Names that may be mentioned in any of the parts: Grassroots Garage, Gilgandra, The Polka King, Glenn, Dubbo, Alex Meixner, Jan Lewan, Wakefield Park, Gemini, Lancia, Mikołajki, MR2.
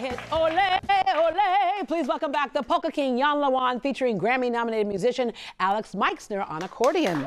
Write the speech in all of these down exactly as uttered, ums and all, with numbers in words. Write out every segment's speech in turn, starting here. hit Ole Ole. Please welcome back the Polka King, Jan Lewan, featuring Grammy-nominated musician Alex Meixner on accordion.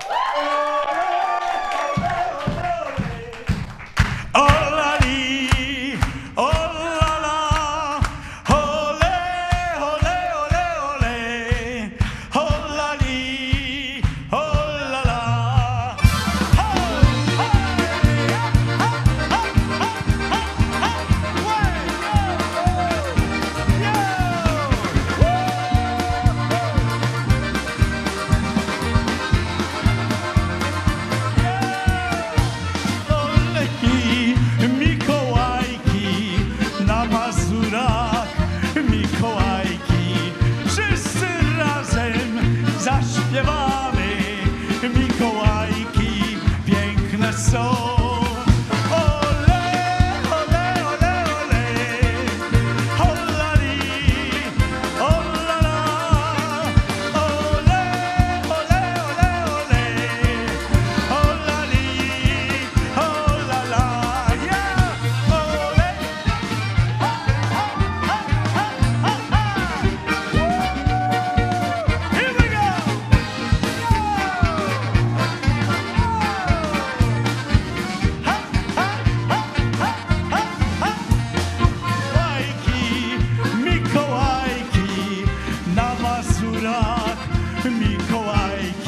Zaśpiewamy Mikołajki, piękne są. Mikołajki,